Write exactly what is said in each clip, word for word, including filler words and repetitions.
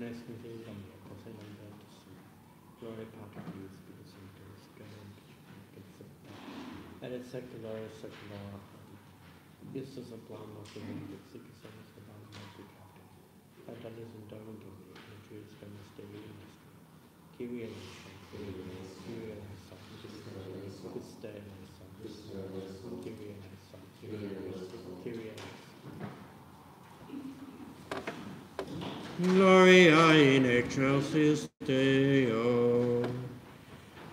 International Day from me, of course, I know that Gloria Patterson is the center, and it's secular, secular. This is a plan of the six seven about multi capital. I've done this in Durban, which is from the state university. Kiwi and Kiwi and Kiwi and Hassan, Kista and Hassan, Kiwi and Hassan, Kiwi and Kiwi and Gloria in excelsis Deo,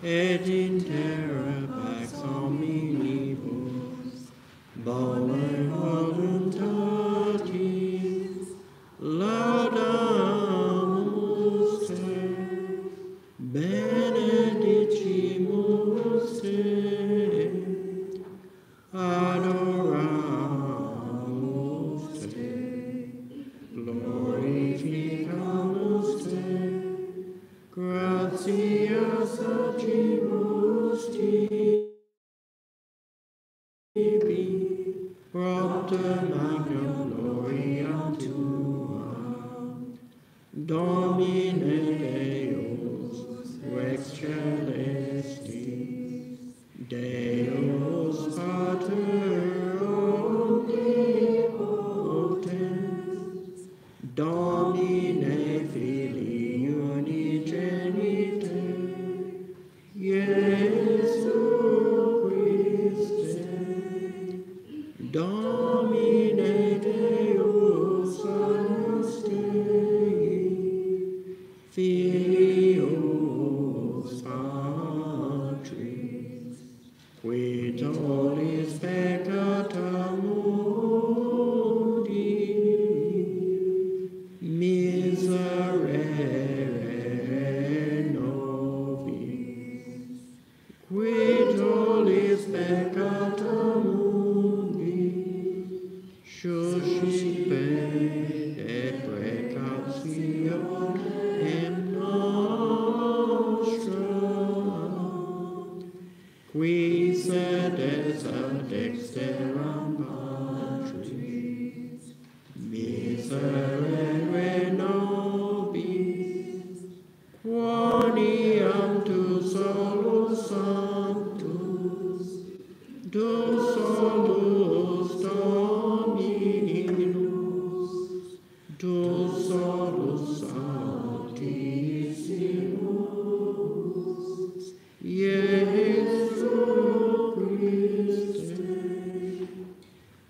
et in terra pax hominibus, bonae voluntatis, laudamus te, benedicimus te, adoramus te, glorificamus te, gratias agimus tibi, propter magna gloria tua, Domine Deus, Rex Celestis, Deus Pater Omnipotens, Domine Filii Unigenite, Iesu Christe, Domine Deus Agnus Dei, Filius Patris, qui tollis peccata mundi, miserere nobis, qui tollis peccata mundi, suscipe et precaution in nostra, qui sedes ad dexteram Patris, miserere nobis, quoniam tu solus sanctus, tu solus Dominus, tu solus Altissimus, Iesu Christe,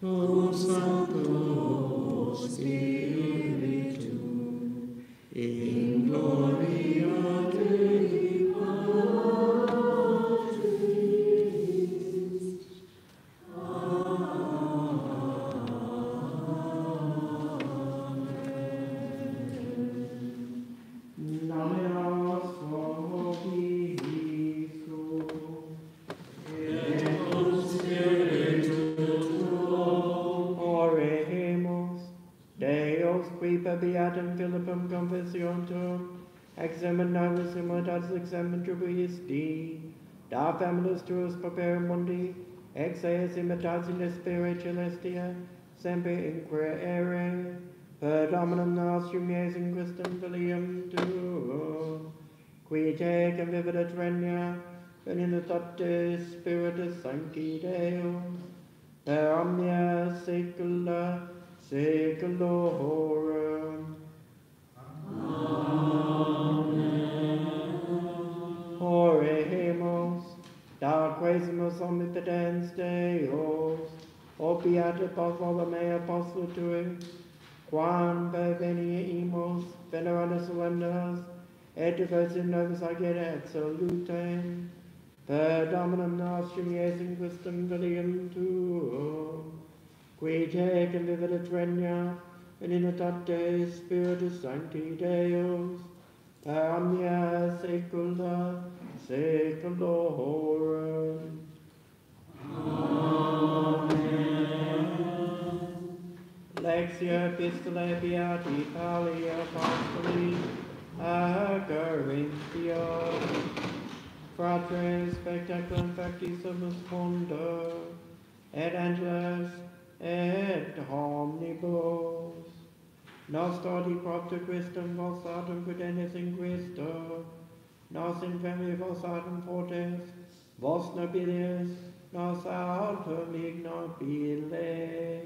o Sancto Spiritu, in gloria Dei Patris. Oremos, Deus qui per beatum Philippum confessiontum, examinamus immortatis examintribuyis Dei, da familis tuus propere mundi, ex eis imitatis in espere celestia, semper inquirere, per Dominum nostrum Iesum Christum Filium Tuum, qui te convivit et regna, venimus opte Spiritus Sancti Deum, per omnia saecula saeculorum. Amen. Oremus, da quaesimus omnipotens Deus, opiate Bartholomei apostolo tui, quam pervenimus veneranda solemnes, et diversum novus agere et salutem, per Dominum nostrum Iesum Christum Filium Tuum, qui te convivit et regna, in unitate Spiritus Sancti Deus, per omnia saecula saeculorum. Amen. Lectio Epistolae Beati Pauli Apostoli a Corinthios. Fratres, spectaculum facti sumus ponto, et angelus, et omnibus, Nos dort hypopter quistum vos adum pudentis in Christo, nos in femi vos adum fortes, vos nobilis, nos autem ignobile.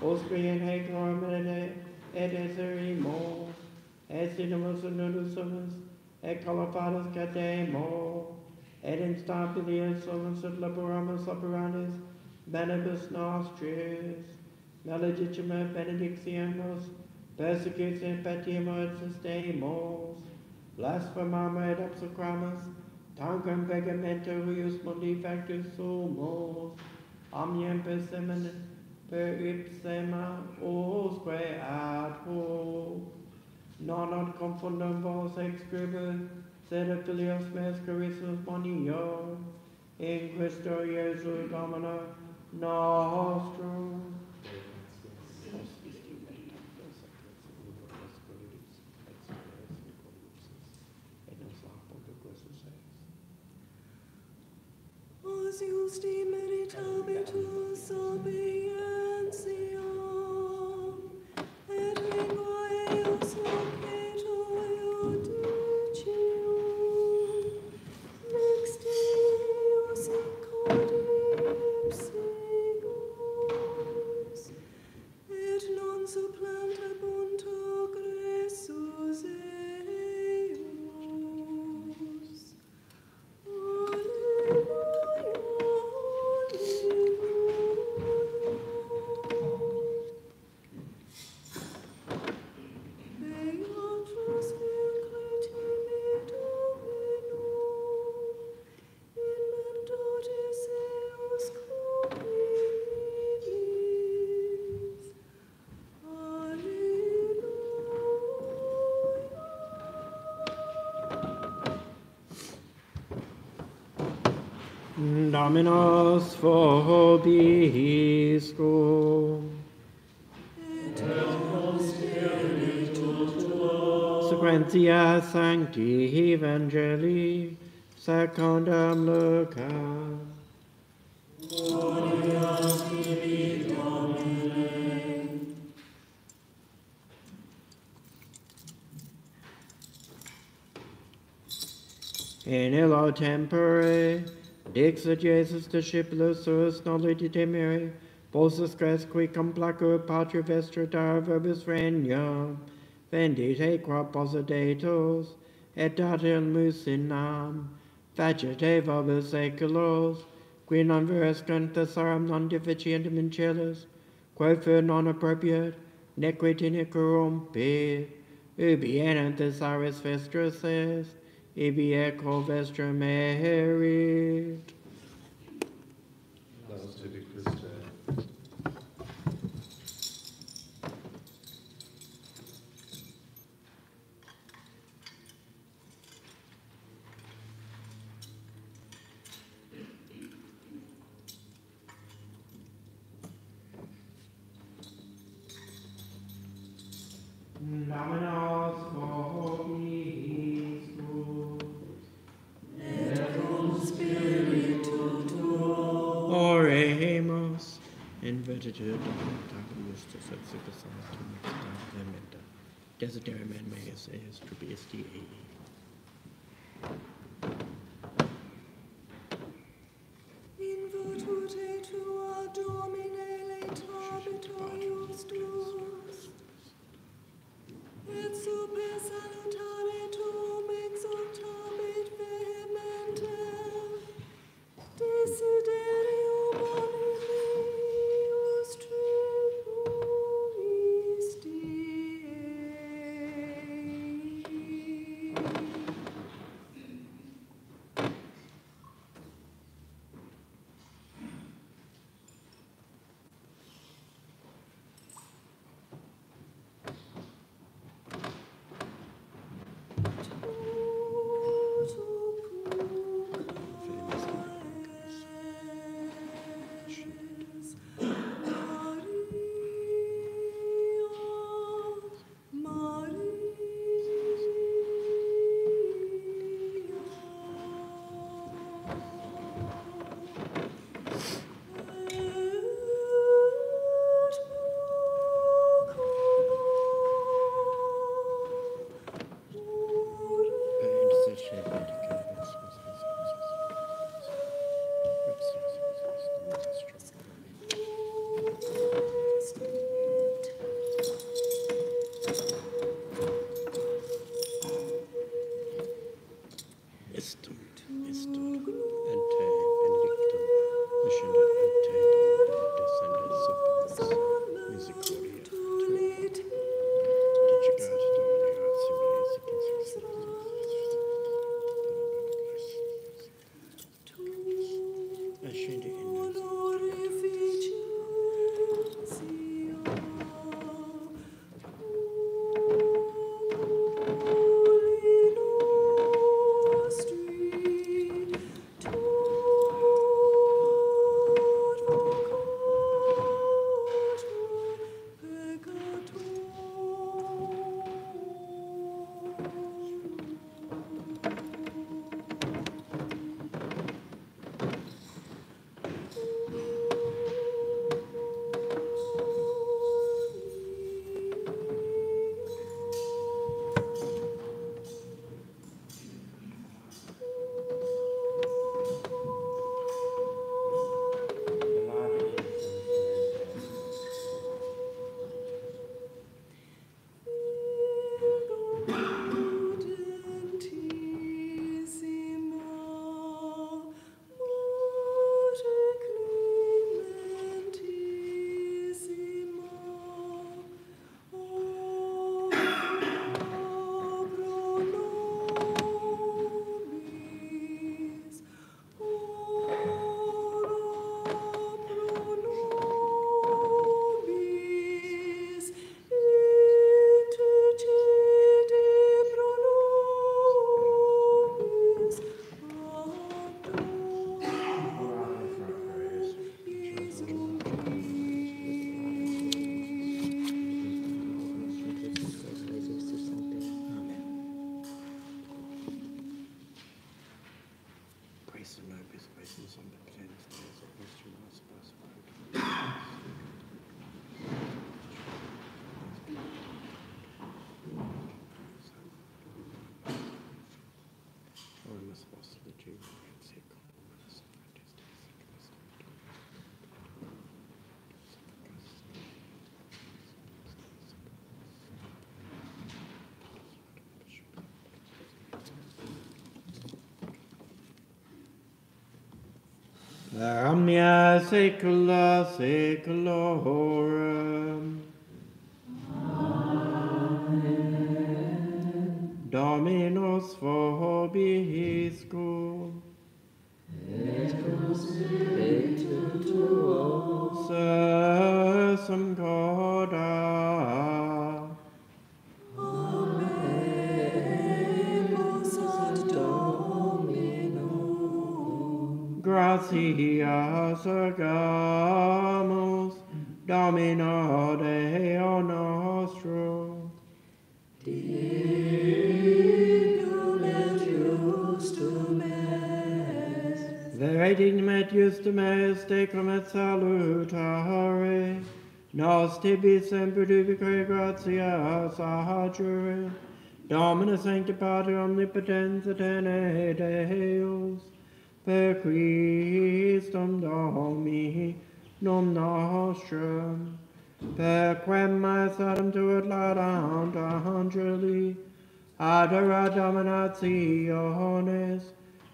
Vos prien hec lormene et eserimo, et sinumus unudusumus, et colopatus cademo, et instabilis solus et laboramus operanis, manibus nostris, Malegitima benedixiamus, persecutes et patimo et sustemos, blasphemama et obsecramus, tanquam vehemento huius mundi factus sumus, omnium per semen per ipsema osque ad hoc. Non ad confundam vos ex scribe, sed et filios meus carissus monio, in Christo Iesu Domino nostrum. Si justi meditabitur sapientiam, et lingua eius loquetur eudicium, nex Deus incordissimus, et non supplantabunt agressus eius. Alleluia. Dominus vobiscum. Et vos spiritu tuo. Sequentia sancti evangelii secundam Lucas. Gloria tibi Domine. In illo tempore Dixit Jesus discipulus suus noli temere, posus cres qui cum placur patria vestra dar verbis regnum, vendite qua posedetos, et dater musinam, facite vobis seculos, qui non verescunt thesarum non deficientem in celis, quae fur non appropriat, neque tine corrompit, ubi enant thesaris vestras est, ibi echo vestra merit. Laus tibi Christe. Desidera man meus eis tribis diei. In virtute tua Domine laetabitur justus, et super salutare tuum exultabit vehementem, desiderium omnius tribuis Dei. Thank you. Ramya secula seculorum. Amen. Dominus vobiscum. Et cum spiritu tuo. Sursum corda. Gratias ergamus, Domino Deo nostro. Dignum et justum est. Vere dignum et justum est, decum et salutare. Nos tibi semper dubique gratias adjure. Domine sancti patri omnipotens et ene Deus. Per Christum Dominum nostrum, per quem maes Adam tuet laudant angeli, adorat dominationes,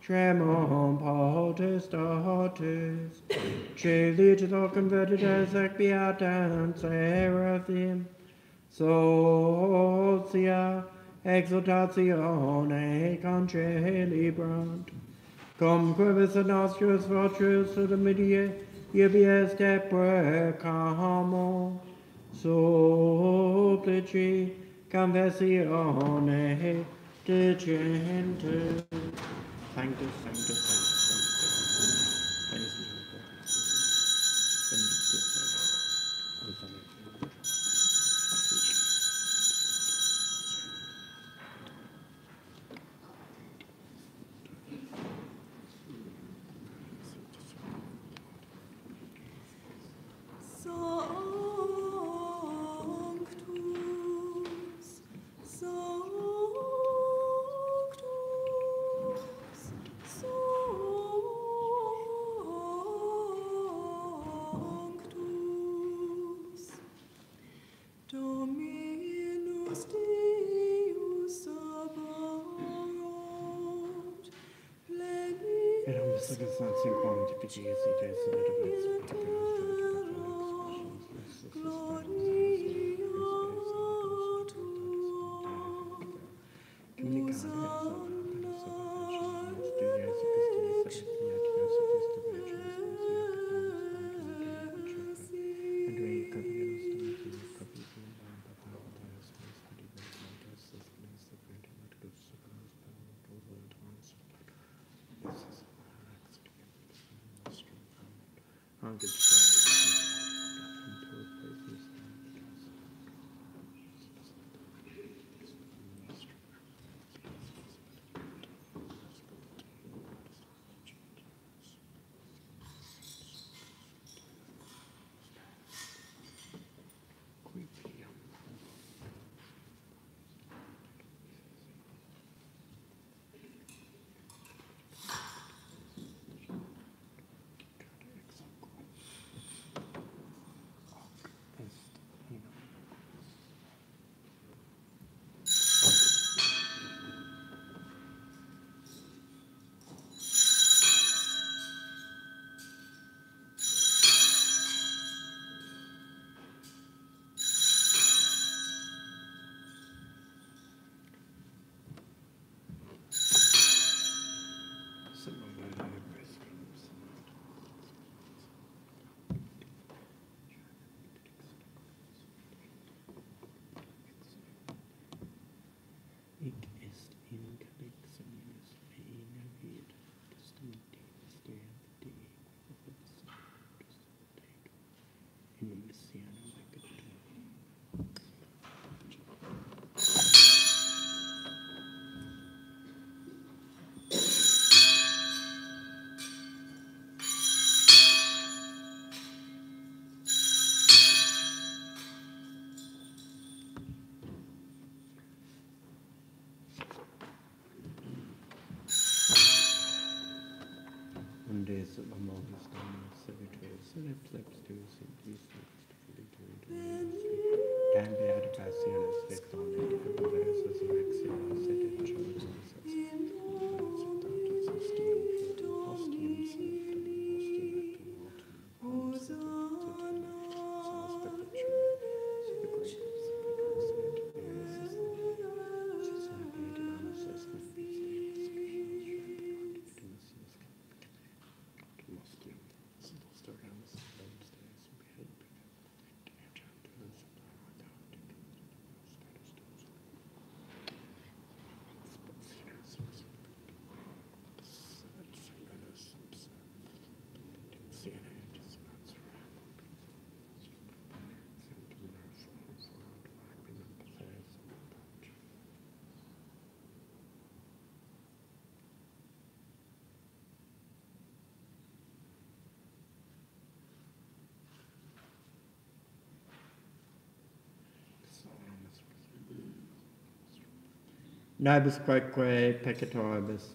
tremum potestatis, celitis locum virtudes ec beatans seraphim, socia exultatione concelibrant. Cum curvis ad nostrius vultures to the midie, ibi est deprecamo, supplici conversione dicente. Sanctus, sanctus, sanctus. Nobis quoque peccatoribus.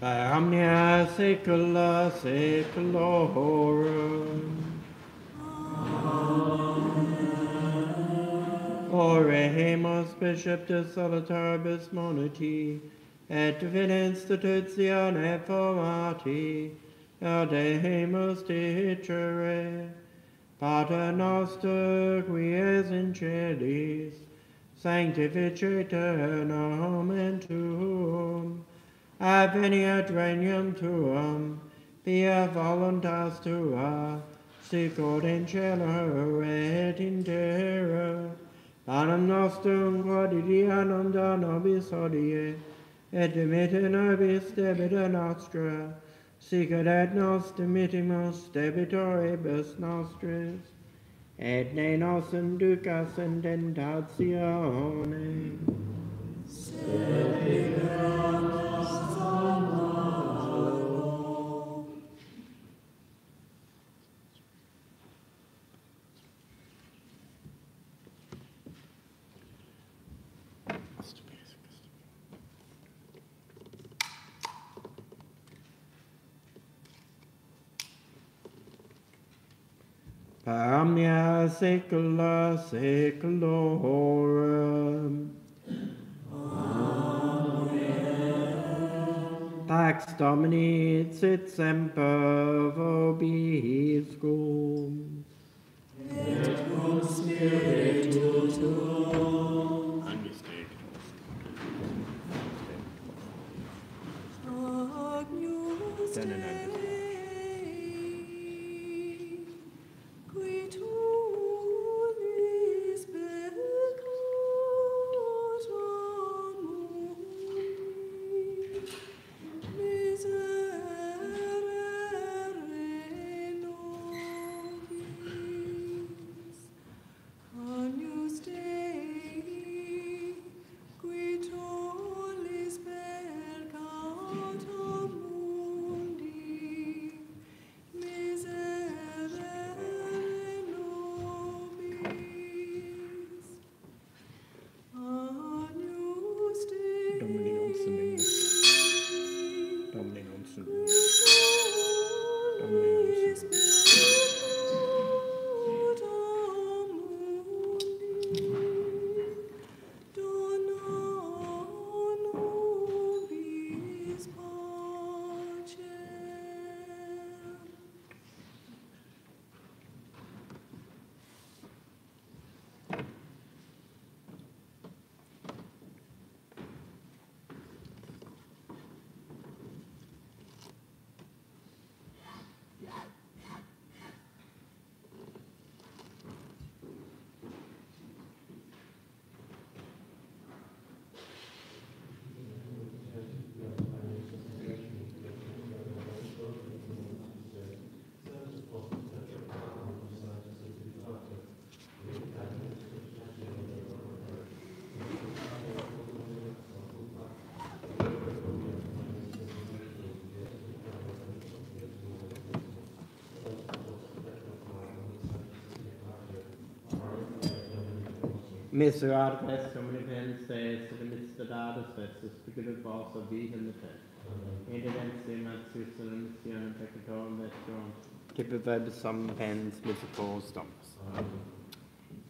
By omnia saecula saeculorum. Amen. Oremus Bishop de Solitaribus Moniti, et vine institutione formati, audemus dicere, Pater noster qui es in celis, sanctificetur nomen tuum, adveniat regnum tuum, via voluntas tua, sicur in cielo et in terra. Panem nostrum quotidianum da nobis hodie, et dimitte nobis debita nostra, sicur et nos dimittimus debitoribus nostris, et ne nos inducas in tentatione. Sede per omnia saecula saeculorum. Amen. Pax Domini sit semper vobiscum. Et cum spiritu tuo. Miserat vestum repenses, remistadatus vestus, piculus vos obvihim repens. Indivence matsus remissionem peccatorum vestrum, tipi verbis somnipens misericordios domus.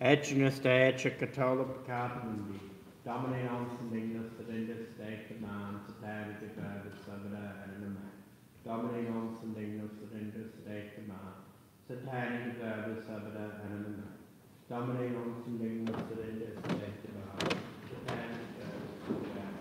Ecce nus Dei ecce catola peccatum mundi, Domine ons indignus, et indus Dei commands, et erige verbis subida animam. Domine ons indignus, et indus Dei commands, et erige verbis subida animam. Domine ons indignus, et indus Dei commandos, et erige verbis subida animam.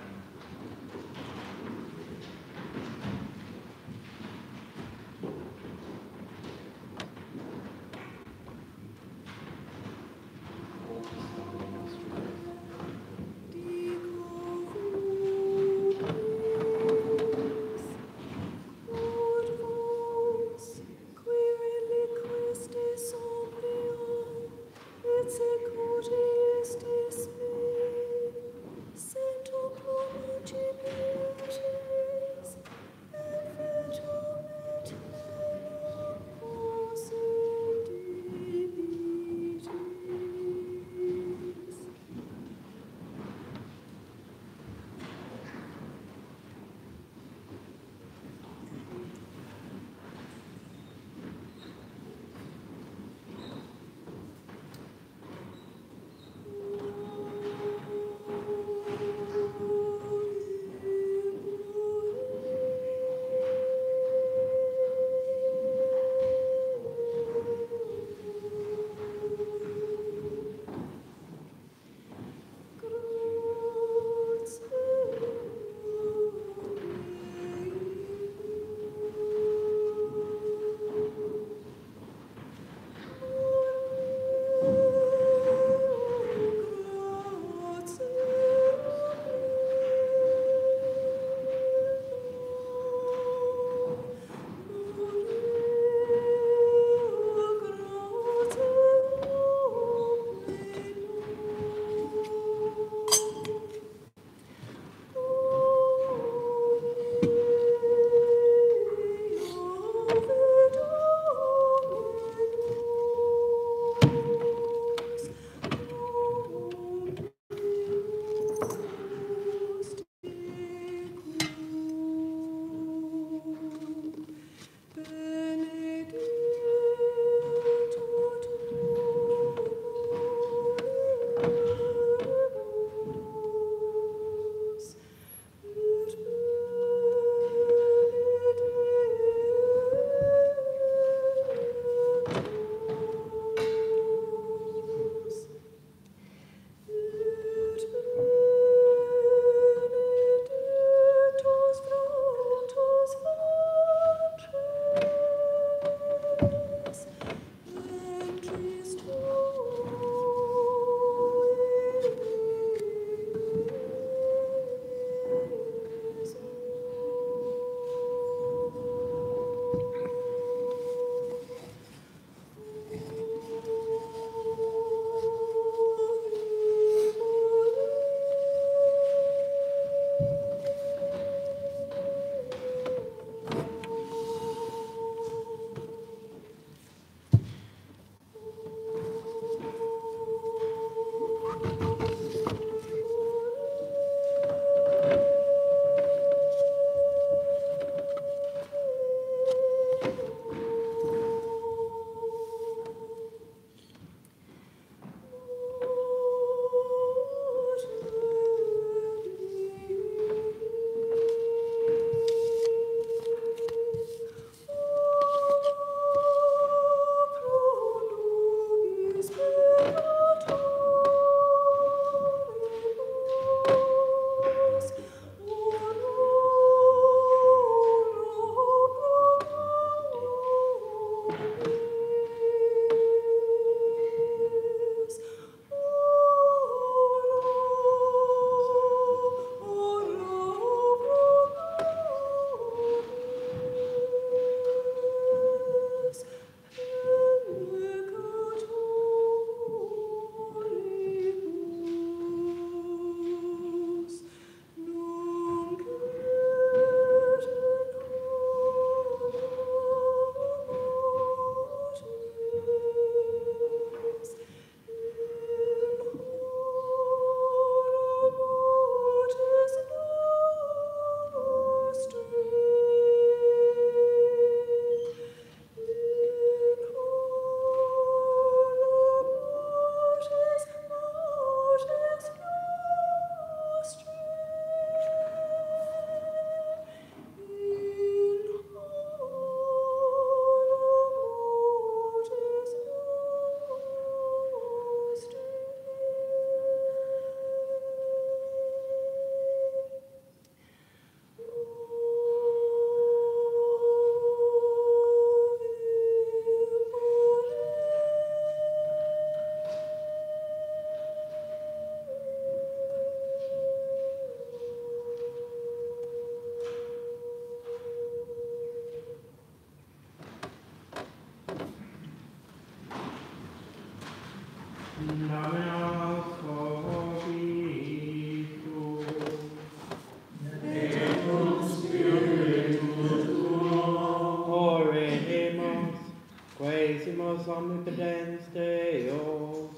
Omnipotens Deus,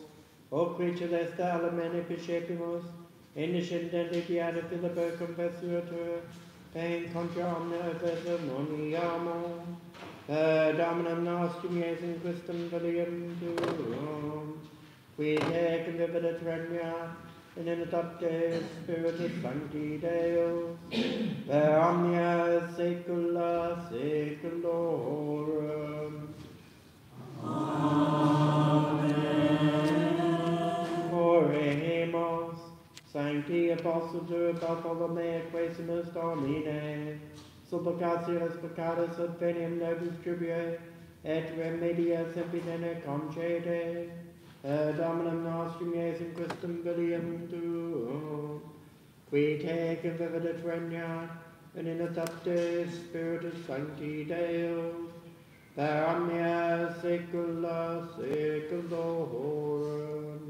O creature lest alle mene percepimus, inniscendente diada filiber confessuatur, pain contra omnia obesa moniamo, per dominum nostrum Iesum Christum velium tuum, qui te convividat regna, in inatopte spiritus sancti Deus, per omnia saecula saeculorum. Amen. Oremus, Sancti Apostle Bartholomeus Quesimus Domine, supplicationes peccatus ad veniam nobis tribue, et remedias epidene concede, per Dominum nostrum Iesum Christum vilium tuum, qui te convividat regna, in inatopte Spiritus Sancti Deus, per omnia saecula saeculorum.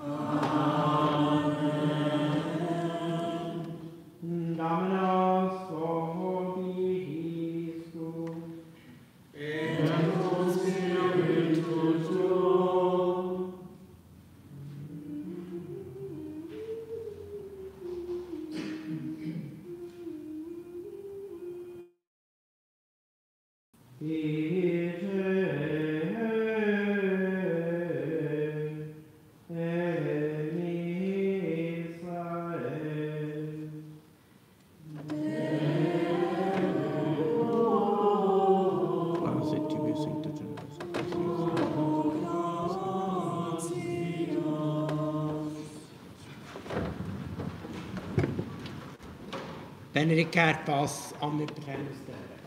Amen. Dominus vobiscum, et tuum spiritu tuo. Benedicat vos omnipotens Deus,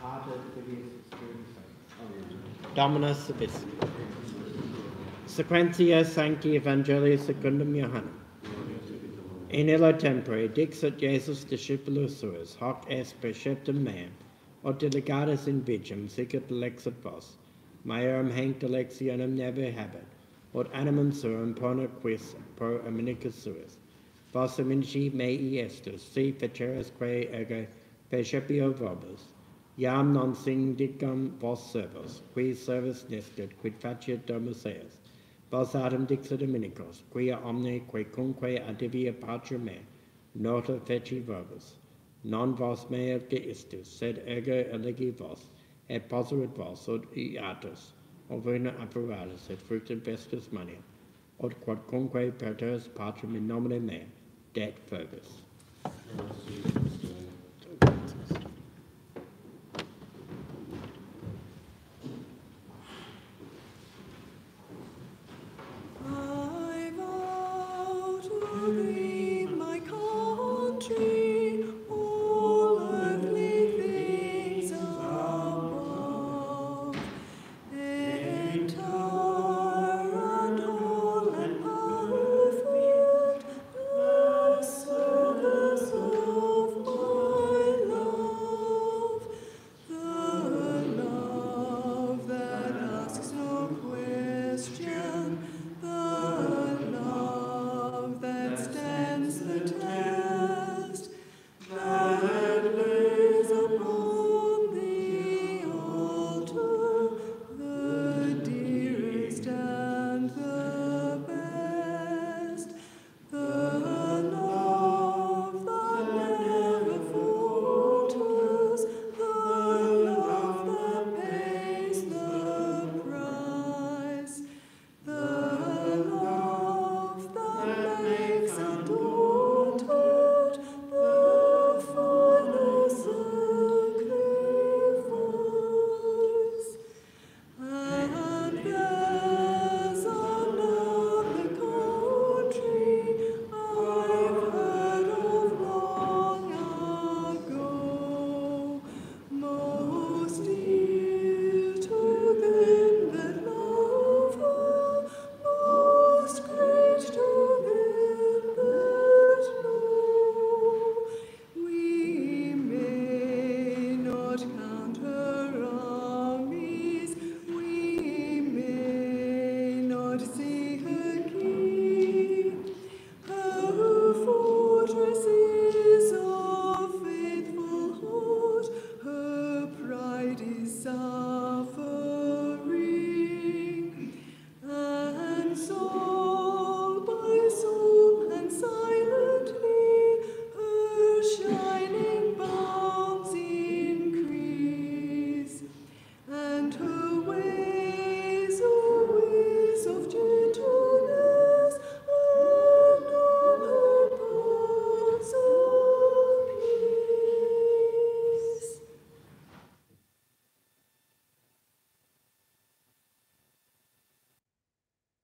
Pater Filius Spiritus Sanctus. Dominus vobiscum. Sequentia Sancti Evangelii secundum Johannem. In illo tempore dixit Iesus discipulus suos, hoc est preceptum meam, ot delegatus in vigem, sicut delexit vos, meorum hanc delectionem never habet, ot animum suum ponor quis pro hominicus suis. Vos amici mei estus, si fecerasque ego percepio vobis, iam non sindicam vos servos, qui servus nescit, quid faciet domus eos, vos adem dixit Dominicos, quia omne quecunque adivia patria me, nota feci vobis, non vos mea deistus, sed ego elegi vos, et poserit vos, ut iatus, ovina apparatus, et fructum vestus mania, ut quodcunque perterus patrim in nomine mea, det verbis.